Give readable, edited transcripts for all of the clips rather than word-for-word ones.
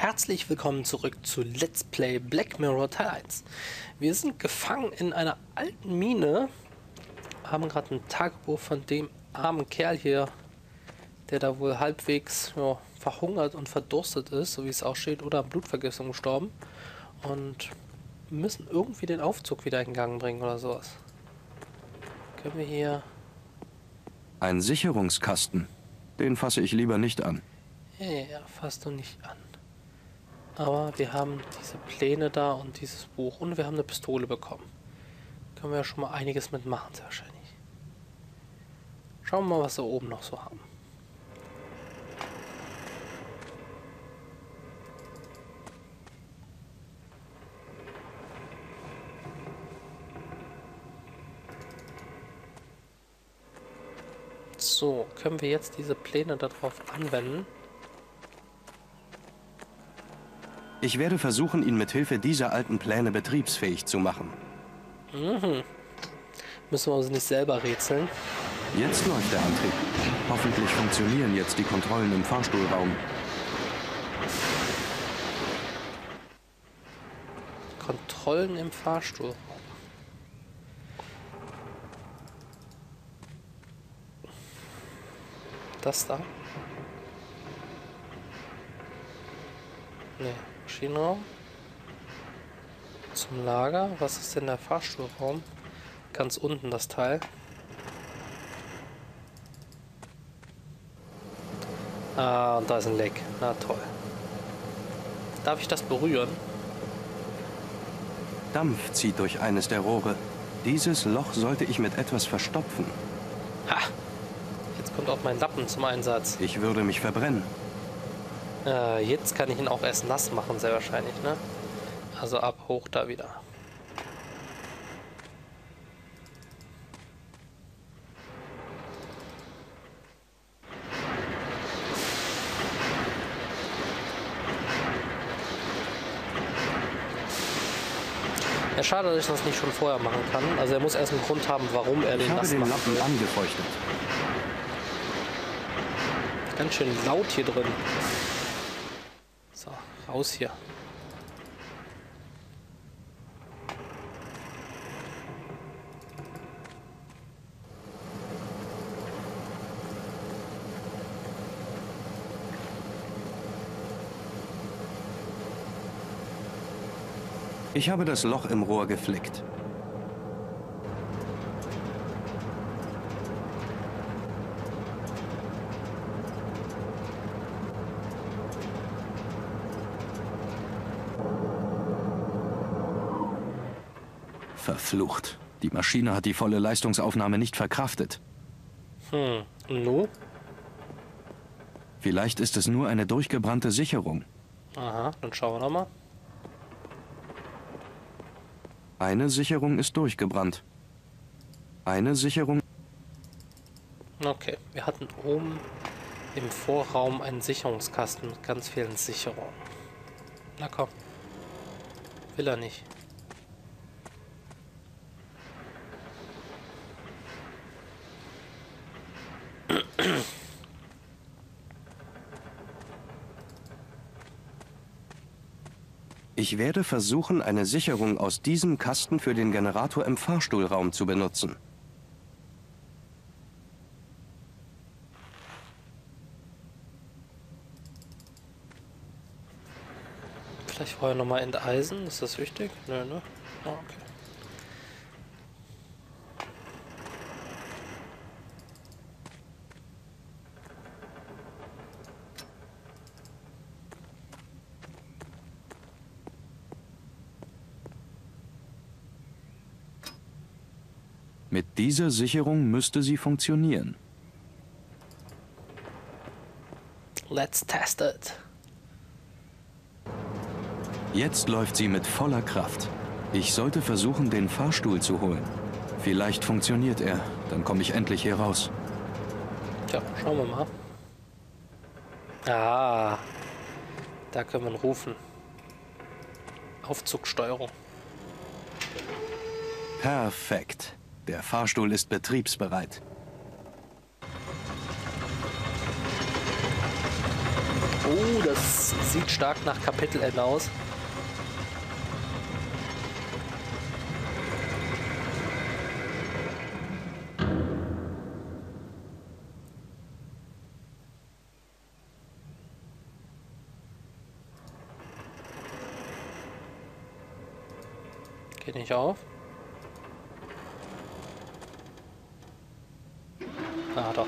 Herzlich willkommen zurück zu Let's Play Black Mirror Teil 1. Wir sind gefangen in einer alten Mine, haben gerade ein Tagebuch von dem armen Kerl hier, der da wohl halbwegs verhungert und verdurstet ist, so wie es auch steht, oder an Blutvergiftung gestorben. Und müssen irgendwie den Aufzug wieder in Gang bringen oder sowas. Können wir hier... Ein Sicherungskasten. Den fasse ich lieber nicht an. Ja, fasst du nicht an. Aber wir haben diese Pläne da und dieses Buch. Und wir haben eine Pistole bekommen. Können wir ja schon mal einiges mitmachen, sehr wahrscheinlich. Schauen wir mal, was wir oben noch so haben. So, können wir jetzt diese Pläne darauf anwenden? Ich werde versuchen, ihn mit Hilfe dieser alten Pläne betriebsfähig zu machen. Mhm. Müssen wir uns nicht selber rätseln. Jetzt läuft der Antrieb. Hoffentlich funktionieren jetzt die Kontrollen im Fahrstuhlraum. Kontrollen im Fahrstuhlraum. Das da? Ne, Maschinenraum. Zum Lager. Was ist denn der Fahrstuhlraum? Ganz unten das Teil. Ah, und da ist ein Leck. Na toll. Darf ich das berühren? Dampf zieht durch eines der Rohre. Dieses Loch sollte ich mit etwas verstopfen. Ha! Jetzt kommt auch mein Lappen zum Einsatz. Ich würde mich verbrennen. Jetzt kann ich ihn auch erst nass machen, sehr wahrscheinlich, ne? Also ab hoch da wieder. Ja, schade, dass ich das nicht schon vorher machen kann. Also er muss erst einen Grund haben, warum er den nass macht. Ich habe den Lappen angefeuchtet. Ganz schön laut hier drin. So, raus hier. Ich habe das Loch im Rohr geflickt. Verflucht. Die Maschine hat die volle Leistungsaufnahme nicht verkraftet. No? Vielleicht ist es nur eine durchgebrannte Sicherung. Aha, dann schauen wir nochmal. Eine Sicherung ist durchgebrannt. Eine Sicherung... Okay, wir hatten oben im Vorraum einen Sicherungskasten mit ganz vielen Sicherungen. Na komm. Will er nicht. Ich werde versuchen, eine Sicherung aus diesem Kasten für den Generator im Fahrstuhlraum zu benutzen. Vielleicht vorher nochmal enteisen, ist das wichtig? Nö, ne? Ah, okay. Mit dieser Sicherung müsste sie funktionieren. Let's test it. Jetzt läuft sie mit voller Kraft. Ich sollte versuchen, den Fahrstuhl zu holen. Vielleicht funktioniert er. Dann komme ich endlich hier raus. Tja, schauen wir mal. Ah, da können wir ihn rufen. Aufzugsteuerung. Perfekt. Der Fahrstuhl ist betriebsbereit. Oh, das sieht stark nach Kapitelende aus. Geht nicht auf. Ah, doch.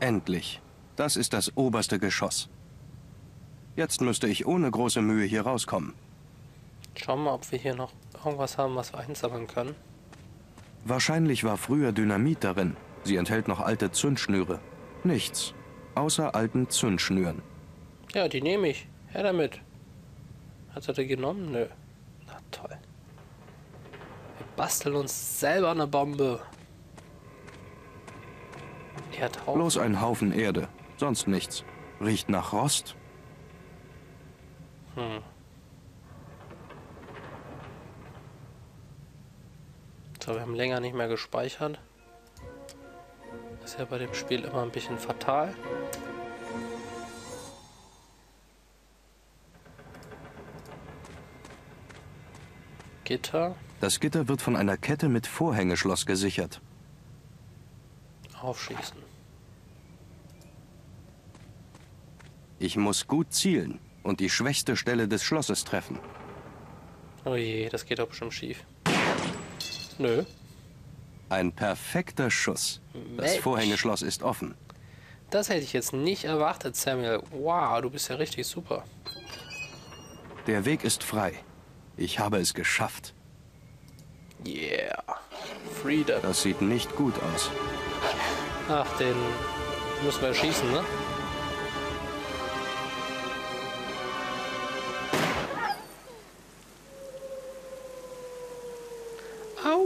Endlich. Das ist das oberste Geschoss. Jetzt müsste ich ohne große Mühe hier rauskommen. Schauen wir mal, ob wir hier noch irgendwas haben, was wir einsammeln können. Wahrscheinlich war früher Dynamit darin. Sie enthält noch alte Zündschnüre. Nichts. Außer alten Zündschnüren. Ja, die nehme ich. Her damit. Hat er die genommen? Nö. Na toll. Wir basteln uns selber eine Bombe. Erdhaufen. Bloß ein Haufen Erde, sonst nichts. Riecht nach Rost. So, wir haben länger nicht mehr gespeichert. Ist ja bei dem Spiel immer ein bisschen fatal. Gitter. Das Gitter wird von einer Kette mit Vorhängeschloss gesichert. Aufschießen. Ich muss gut zielen und die schwächste Stelle des Schlosses treffen. Oh je, das geht doch bestimmt schief. Nö. Ein perfekter Schuss. Mensch. Das Vorhängeschloss ist offen. Das hätte ich jetzt nicht erwartet, Samuel. Wow, du bist ja richtig super. Der Weg ist frei. Ich habe es geschafft. Yeah. Freedom. Das sieht nicht gut aus. Ach, den müssen wir erschießen, ne? Au!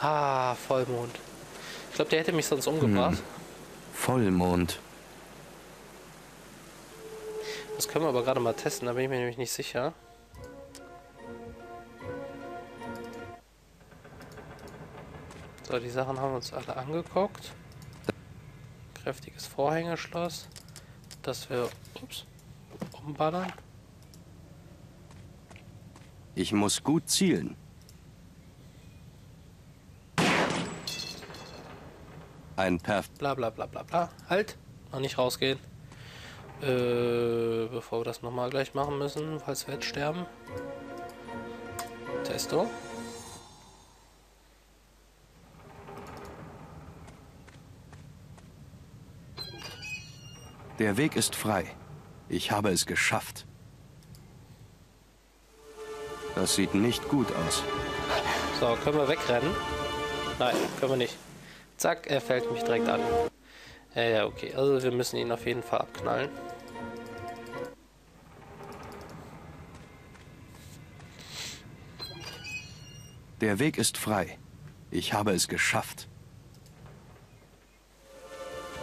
Ah, Vollmond. Ich glaube, der hätte mich sonst umgebracht. Vollmond. Das können wir aber gerade mal testen, da bin ich mir nämlich nicht sicher. So, die Sachen haben wir uns alle angeguckt. Kräftiges Vorhängeschloss, das wir umballern. Ich muss gut zielen. Ein Perf. Bla bla bla bla bla. Halt! Noch nicht rausgehen. Bevor wir das nochmal gleich machen müssen, falls wir jetzt sterben. Testo. Der Weg ist frei. Ich habe es geschafft. Das sieht nicht gut aus. So, können wir wegrennen? Nein, können wir nicht. Zack, er fällt mich direkt an. Ja, okay. Also wir müssen ihn auf jeden Fall abknallen. Der Weg ist frei. Ich habe es geschafft.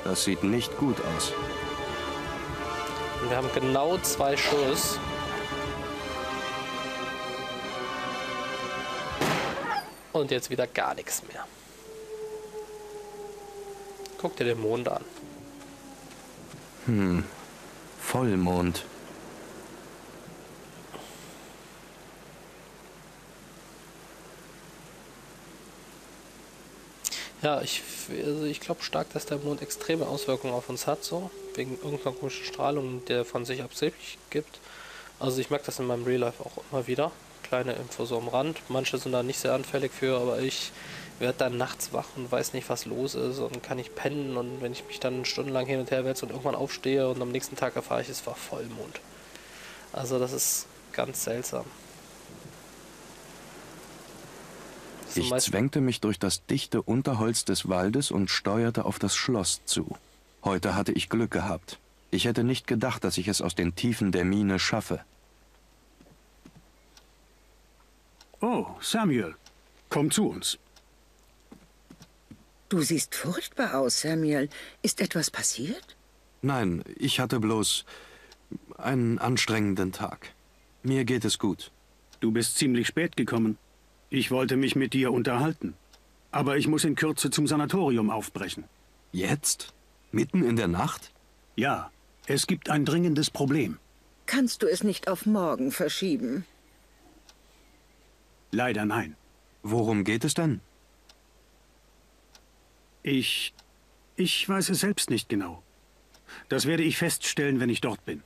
Das sieht nicht gut aus. Wir haben genau 2 Schuss. Und jetzt wieder gar nichts mehr. Guck dir den Mond an. Vollmond. Ja, ich glaube stark, dass der Mond extreme Auswirkungen auf uns hat, so. Wegen irgendeiner komischen Strahlung, die er von sich absichtlich gibt. Also ich merke das in meinem Real Life auch immer wieder. Kleine Info so am Rand. Manche sind da nicht sehr anfällig für, aber ich werde dann nachts wach und weiß nicht, was los ist und kann nicht pennen. Und wenn ich mich dann stundenlang hin und her wälze und irgendwann aufstehe und am nächsten Tag erfahre ich, es war Vollmond. Also das ist ganz seltsam. Ich zwängte mich durch das dichte Unterholz des Waldes und steuerte auf das Schloss zu. Heute hatte ich Glück gehabt. Ich hätte nicht gedacht, dass ich es aus den Tiefen der Mine schaffe. Oh, Samuel, komm zu uns. Du siehst furchtbar aus, Samuel. Ist etwas passiert? Nein, ich hatte bloß einen anstrengenden Tag. Mir geht es gut. Du bist ziemlich spät gekommen. Ich wollte mich mit dir unterhalten. Aber ich muss in Kürze zum Sanatorium aufbrechen. Jetzt? Mitten in der Nacht? Ja, es gibt ein dringendes Problem. Kannst du es nicht auf morgen verschieben? Leider nein. Worum geht es denn? Ich weiß es selbst nicht genau. Das werde ich feststellen, wenn ich dort bin.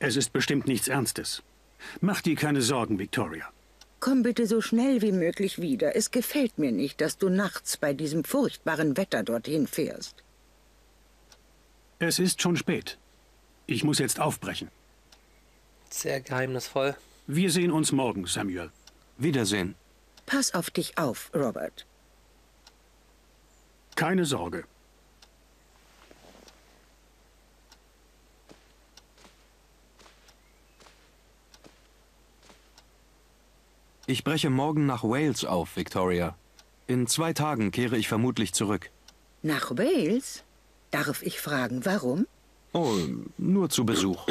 Es ist bestimmt nichts Ernstes. Mach dir keine Sorgen, Victoria. Komm bitte so schnell wie möglich wieder. Es gefällt mir nicht, dass du nachts bei diesem furchtbaren Wetter dorthin fährst. Es ist schon spät. Ich muss jetzt aufbrechen. Sehr geheimnisvoll. Wir sehen uns morgen, Samuel. Wiedersehen. Pass auf dich auf, Robert. Keine Sorge. Ich breche morgen nach Wales auf, Victoria. In 2 Tagen kehre ich vermutlich zurück. Nach Wales? Darf ich fragen, warum? Oh, nur zu Besuch.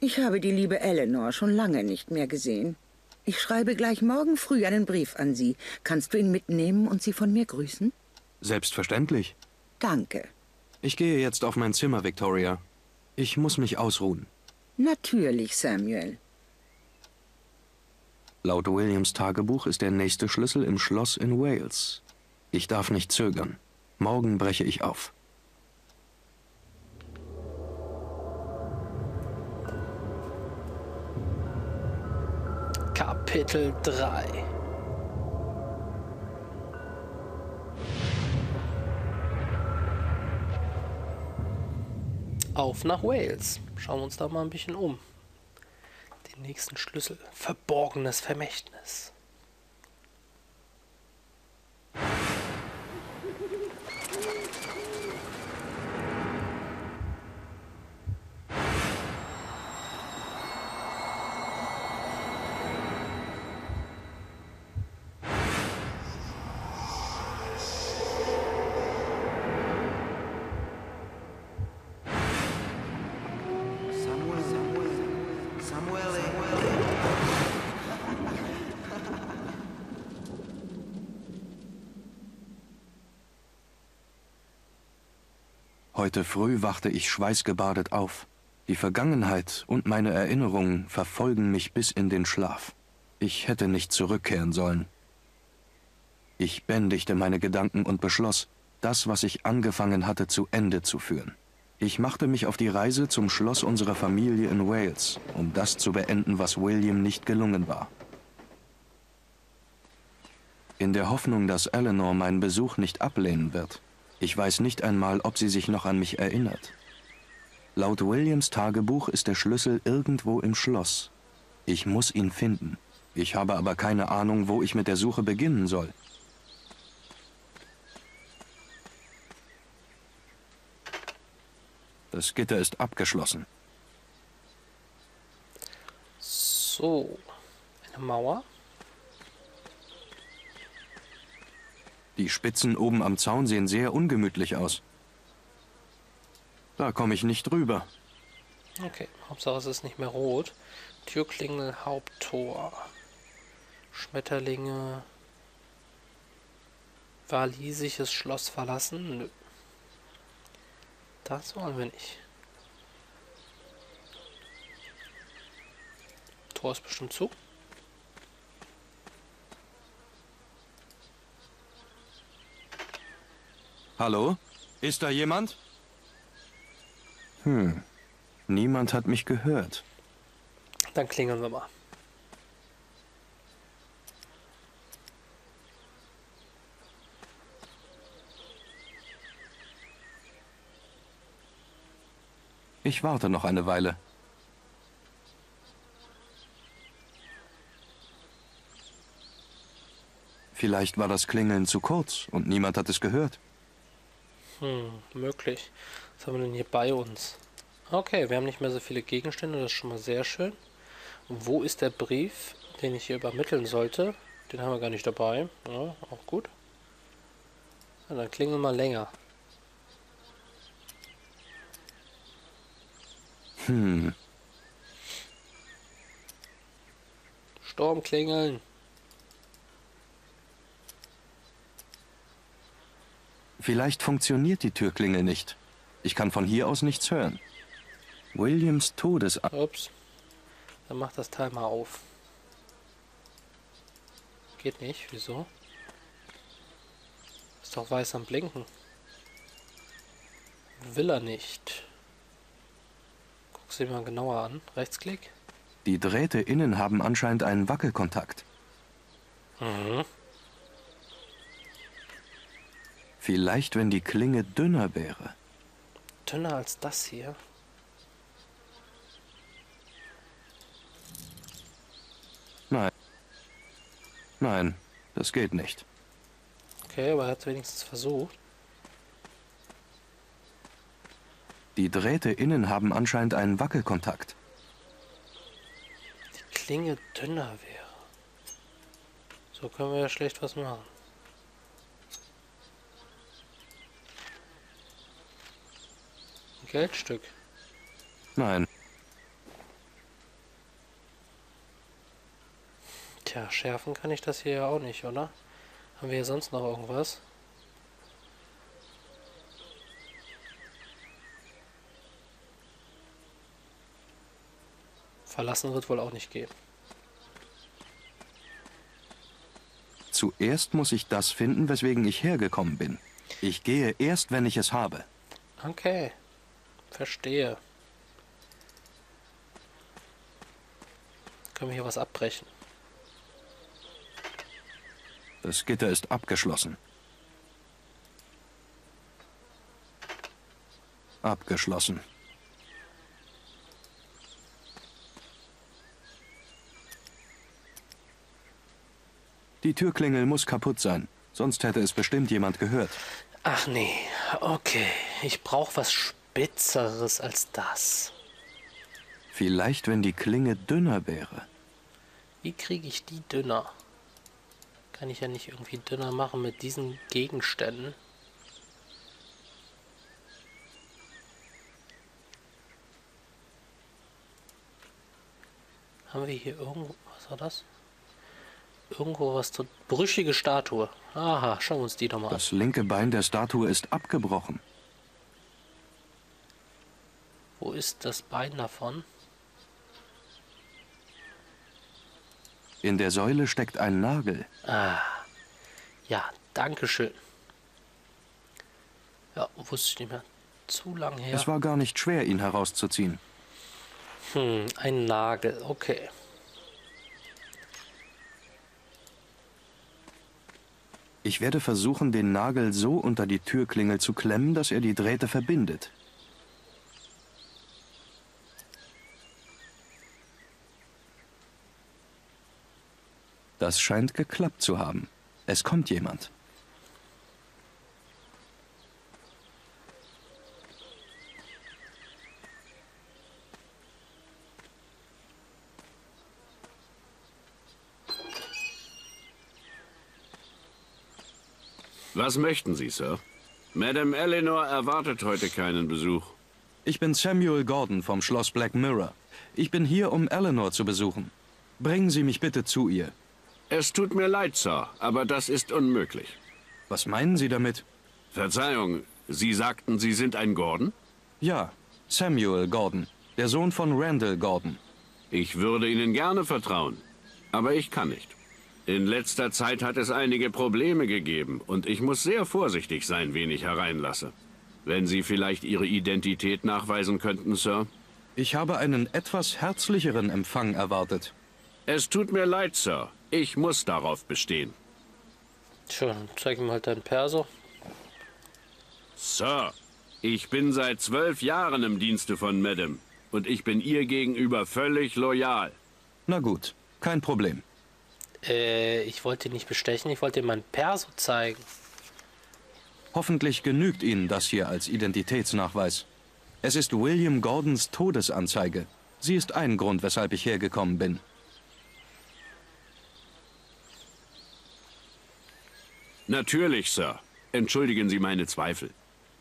Ich habe die liebe Eleanor schon lange nicht mehr gesehen. Ich schreibe gleich morgen früh einen Brief an sie. Kannst du ihn mitnehmen und sie von mir grüßen? Selbstverständlich. Danke. Ich gehe jetzt auf mein Zimmer, Victoria. Ich muss mich ausruhen. Natürlich, Samuel. Laut Williams Tagebuch ist der nächste Schlüssel im Schloss in Wales. Ich darf nicht zögern. Morgen breche ich auf. Kapitel 3. Auf nach Wales. Schauen wir uns da mal ein bisschen um. Den nächsten Schlüssel. Verborgenes Vermächtnis. Heute früh wachte ich schweißgebadet auf. Die Vergangenheit und meine Erinnerungen verfolgen mich bis in den Schlaf. Ich hätte nicht zurückkehren sollen. Ich bändigte meine Gedanken und beschloss, das, was ich angefangen hatte, zu Ende zu führen. Ich machte mich auf die Reise zum Schloss unserer Familie in Wales, um das zu beenden, was William nicht gelungen war. In der Hoffnung, dass Eleanor meinen Besuch nicht ablehnen wird. Ich weiß nicht einmal, ob sie sich noch an mich erinnert. Laut Williams Tagebuch ist der Schlüssel irgendwo im Schloss. Ich muss ihn finden. Ich habe aber keine Ahnung, wo ich mit der Suche beginnen soll. Das Gitter ist abgeschlossen. So, eine Mauer. Die Spitzen oben am Zaun sehen sehr ungemütlich aus. Da komme ich nicht drüber. Okay, Hauptsache es ist nicht mehr rot. Türklingel, Haupttor. Schmetterlinge. Walisisches Schloss verlassen? Nö. Das wollen wir nicht. Tor ist bestimmt zu. Hallo? Ist da jemand? Niemand hat mich gehört. Dann klingeln wir mal. Ich warte noch eine Weile. Vielleicht war das Klingeln zu kurz und niemand hat es gehört. Möglich. Was haben wir denn hier bei uns? Okay, wir haben nicht mehr so viele Gegenstände, das ist schon mal sehr schön. Und wo ist der Brief, den ich hier übermitteln sollte? Den haben wir gar nicht dabei. Ja, auch gut. So, dann klingeln wir mal länger. Sturm klingeln. Vielleicht funktioniert die Türklingel nicht. Ich kann von hier aus nichts hören. Williams Todesamt. Ups. Dann macht das Teil mal auf. Geht nicht. Wieso? Ist doch weiß am Blinken. Will er nicht. Guck sie mal genauer an. Rechtsklick. Die Drähte innen haben anscheinend einen Wackelkontakt. Mhm. Vielleicht, wenn die Klinge dünner wäre. Dünner als das hier? Nein. Nein, das geht nicht. Okay, aber er hat es wenigstens versucht. Die Drähte innen haben anscheinend einen Wackelkontakt. Die Klinge dünner wäre. So können wir ja schlecht was machen. Geldstück. Nein. Tja, schärfen kann ich das hier ja auch nicht, oder? Haben wir hier sonst noch irgendwas? Verlassen wird wohl auch nicht gehen. Zuerst muss ich das finden, weswegen ich hergekommen bin. Ich gehe erst, wenn ich es habe. Okay. Verstehe. Können wir hier was abbrechen? Das Gitter ist abgeschlossen. Abgeschlossen. Die Türklingel muss kaputt sein, sonst hätte es bestimmt jemand gehört. Ach nee, okay. Ich brauche was Spitzeres als das. Vielleicht, wenn die Klinge dünner wäre. Wie kriege ich die dünner? Kann ich ja nicht irgendwie dünner machen mit diesen Gegenständen. Haben wir hier irgendwo... Was war das? Irgendwo was zu... Brüchige Statue. Aha, schauen wir uns die doch mal an. Das linke Bein der Statue ist abgebrochen. Wo ist das Bein davon? In der Säule steckt ein Nagel. Ah, ja, danke schön. Ja, wusste ich nicht mehr. Zu lang her. Es war gar nicht schwer, ihn herauszuziehen. Ein Nagel, okay. Ich werde versuchen, den Nagel so unter die Türklingel zu klemmen, dass er die Drähte verbindet. Das scheint geklappt zu haben. Es kommt jemand. Was möchten Sie, Sir? Madame Eleanor erwartet heute keinen Besuch. Ich bin Samuel Gordon vom Schloss Black Mirror. Ich bin hier, um Eleanor zu besuchen. Bringen Sie mich bitte zu ihr. Es tut mir leid, Sir, aber das ist unmöglich. Was meinen Sie damit? Verzeihung, Sie sagten, Sie sind ein Gordon? Ja, Samuel Gordon, der Sohn von Randall Gordon. Ich würde Ihnen gerne vertrauen, aber ich kann nicht. In letzter Zeit hat es einige Probleme gegeben und ich muss sehr vorsichtig sein, wen ich hereinlasse. Wenn Sie vielleicht Ihre Identität nachweisen könnten, Sir? Ich habe einen etwas herzlicheren Empfang erwartet. Es tut mir leid, Sir. Ich muss darauf bestehen. Tja, dann zeig ihm halt dein Perso. Sir, ich bin seit 12 Jahren im Dienste von Madame und ich bin ihr gegenüber völlig loyal. Na gut, kein Problem. Ich wollte ihn nicht bestechen, ich wollte ihm mein Perso zeigen. Hoffentlich genügt Ihnen das hier als Identitätsnachweis. Es ist William Gordons Todesanzeige. Sie ist ein Grund, weshalb ich hergekommen bin. Natürlich, Sir. Entschuldigen Sie meine Zweifel.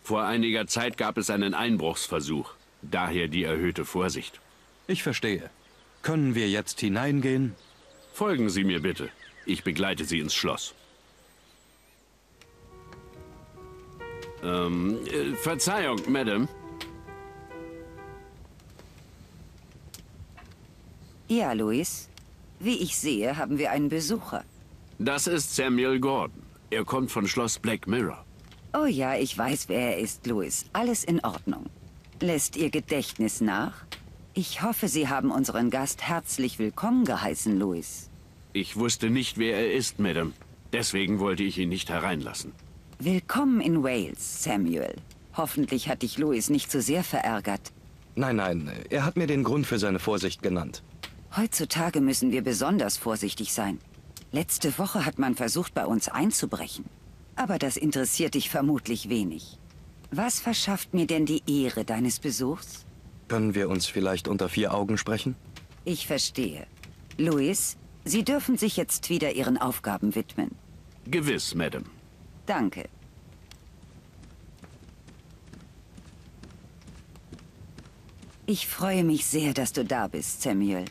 Vor einiger Zeit gab es einen Einbruchsversuch. Daher die erhöhte Vorsicht. Ich verstehe. Können wir jetzt hineingehen? Folgen Sie mir bitte. Ich begleite Sie ins Schloss. Verzeihung, Madame. Ja, Louis. Wie ich sehe, haben wir einen Besucher. Das ist Samuel Gordon. Er kommt von Schloss Black Mirror. Oh ja, ich weiß, wer er ist, Louis. Alles in Ordnung. Lässt Ihr Gedächtnis nach? Ich hoffe, Sie haben unseren Gast herzlich willkommen geheißen, Louis. Ich wusste nicht, wer er ist, Madame. Deswegen wollte ich ihn nicht hereinlassen. Willkommen in Wales, Samuel. Hoffentlich hat dich Louis nicht so sehr verärgert. Nein, nein. Er hat mir den Grund für seine Vorsicht genannt. Heutzutage müssen wir besonders vorsichtig sein. Letzte Woche hat man versucht, bei uns einzubrechen. Aber das interessiert dich vermutlich wenig. Was verschafft mir denn die Ehre deines Besuchs? Können wir uns vielleicht unter vier Augen sprechen? Ich verstehe. Louis, Sie dürfen sich jetzt wieder Ihren Aufgaben widmen. Gewiss, Madame. Danke. Ich freue mich sehr, dass du da bist, Samuel.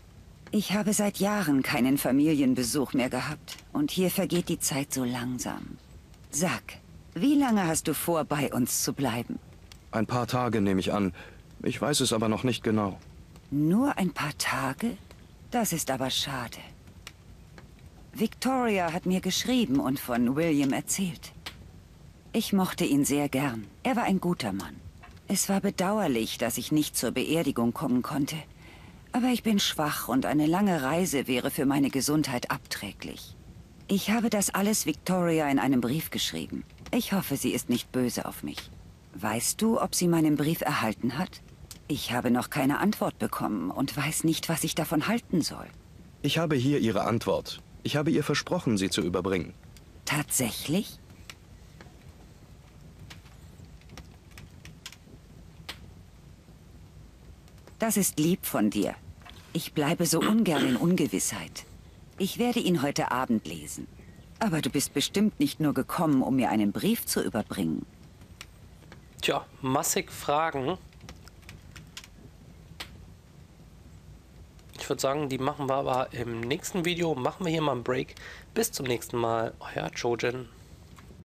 Ich habe seit Jahren keinen Familienbesuch mehr gehabt und hier vergeht die Zeit so langsam. Sag, wie lange hast du vor, bei uns zu bleiben? Ein paar Tage, nehme ich an. Ich weiß es aber noch nicht genau. Nur ein paar Tage? Das ist aber schade. Victoria hat mir geschrieben und von William erzählt. Ich mochte ihn sehr gern. Er war ein guter Mann. Es war bedauerlich, dass ich nicht zur Beerdigung kommen konnte. Aber ich bin schwach und eine lange Reise wäre für meine Gesundheit abträglich. Ich habe das alles Victoria in einem Brief geschrieben. Ich hoffe, sie ist nicht böse auf mich. Weißt du, ob sie meinen Brief erhalten hat? Ich habe noch keine Antwort bekommen und weiß nicht, was ich davon halten soll. Ich habe hier ihre Antwort. Ich habe ihr versprochen, sie zu überbringen. Tatsächlich? Das ist lieb von dir. Ich bleibe so ungern in Ungewissheit. Ich werde ihn heute Abend lesen. Aber du bist bestimmt nicht nur gekommen, um mir einen Brief zu überbringen. Tja, massig Fragen. Ich würde sagen, die machen wir aber im nächsten Video. Machen wir hier mal einen Break. Bis zum nächsten Mal. Euer Jojen.